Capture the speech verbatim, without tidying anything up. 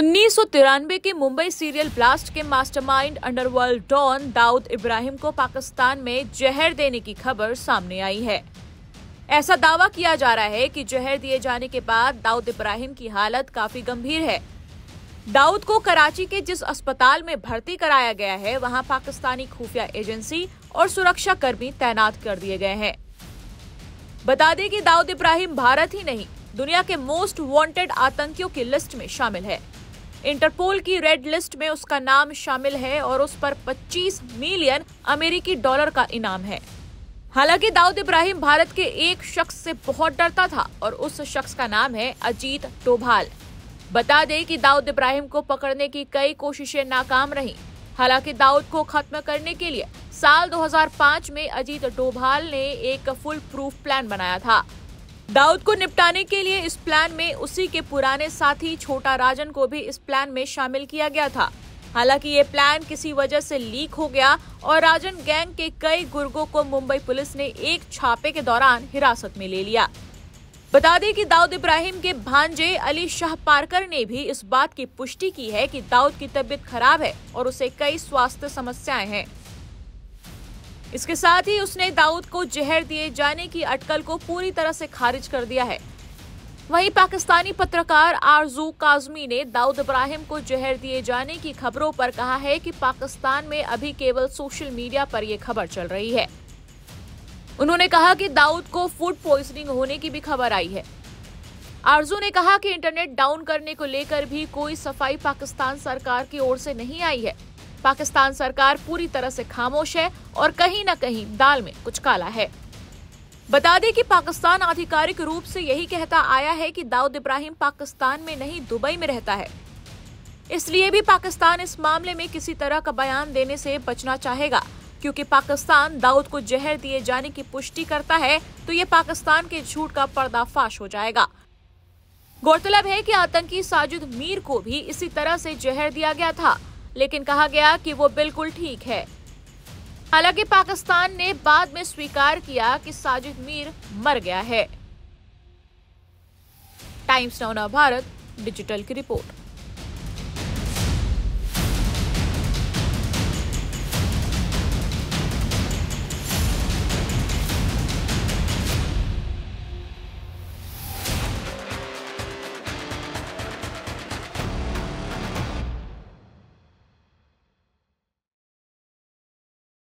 उन्नीस सौ तिरानवे के मुंबई सीरियल ब्लास्ट के mastermind underworld don Dawood Ibrahim को पाकिस्तान में जहर देने की खबर सामने आई है। ऐसा दावा किया जा रहा है कि जहर दिए जाने के बाद दाऊद इब्राहिम की हालत काफी गंभीर है। दाऊद को कराची के जिस अस्पताल में भर्ती कराया गया है, वहां पाकिस्तानी खुफिया एजेंसी और सुरक्षा कर्मी तैनात कर दिए गए हैं। बता दें कि दाऊद इब्राहिम भारत ही नहीं, दुनिया के मोस्ट वांटेड आतंकियों की लिस्ट में शामिल है। इंटरपोल की रेड लिस्ट में उसका नाम शामिल है और उस पर पच्चीस मिलियन अमेरिकी डॉलर का इनाम है। हालांकि दाऊद इब्राहिम भारत के एक शख्स से बहुत डरता था और उस शख्स का नाम है अजीत डोभाल। बता दें कि दाऊद इब्राहिम को पकड़ने की कई कोशिशें नाकाम रहीं। हालांकि दाऊद को खत्म करने के लिए साल दो हज़ार पाँच में अजीत डोभाल ने एक फुल प्रूफ प्लान बनाया था। दाऊद को निपटाने के लिए इस प्लान में उसी के पुराने साथी छोटा राजन को भी इस प्लान में शामिल किया गया था। हालांकि ये प्लान किसी वजह से लीक हो गया और राजन गैंग के कई गुर्गों को मुंबई पुलिस ने एक छापे के दौरान हिरासत में ले लिया। बता दें कि दाऊद इब्राहिम के भांजे अली शाह पार्कर ने भी इस बात की पुष्टि की है कि दाऊद की तबीयत खराब है और उसे कई स्वास्थ्य समस्याएं हैं। इसके साथ ही उसने दाऊद को जहर दिए जाने की अटकल को पूरी तरह से खारिज कर दिया है। वहीं पाकिस्तानी पत्रकार आरजू काज़मी ने दाऊद इब्राहिम को जहर दिए जाने की खबरों पर कहा है कि पाकिस्तान में अभी केवल सोशल मीडिया पर यह खबर चल रही है। उन्होंने कहा कि दाऊद को फूड पॉइजनिंग होने की भी खबर आई है। आरजू ने कहा कि इंटरनेट डाउन करने को लेकर भी कोई सफाई पाकिस्तान सरकार की ओर से नहीं आई है। पाकिस्तान सरकार पूरी तरह से खामोश है और कहीं न कहीं दाल में कुछ काला है। बता दें कि पाकिस्तान आधिकारिक रूप से यही कहता आया है कि दाऊद इब्राहिम पाकिस्तान में नहीं दुबई में रहता है, इसलिए भी पाकिस्तान इस मामले में किसी तरह का बयान देने से बचना चाहेगा, क्योंकि पाकिस्तान दाऊद को जहर दिए जाने की पुष्टि करता है तो ये पाकिस्तान के झूठ का पर्दाफाश हो जाएगा। गौरतलब है कि आतंकी साजिद मीर को भी इसी तरह से जहर दिया गया था, लेकिन कहा गया कि वो बिल्कुल ठीक है। हालांकि पाकिस्तान ने बाद में स्वीकार किया कि साजिद मीर मर गया है। टाइम्स नाउ नवभारत डिजिटल की रिपोर्ट।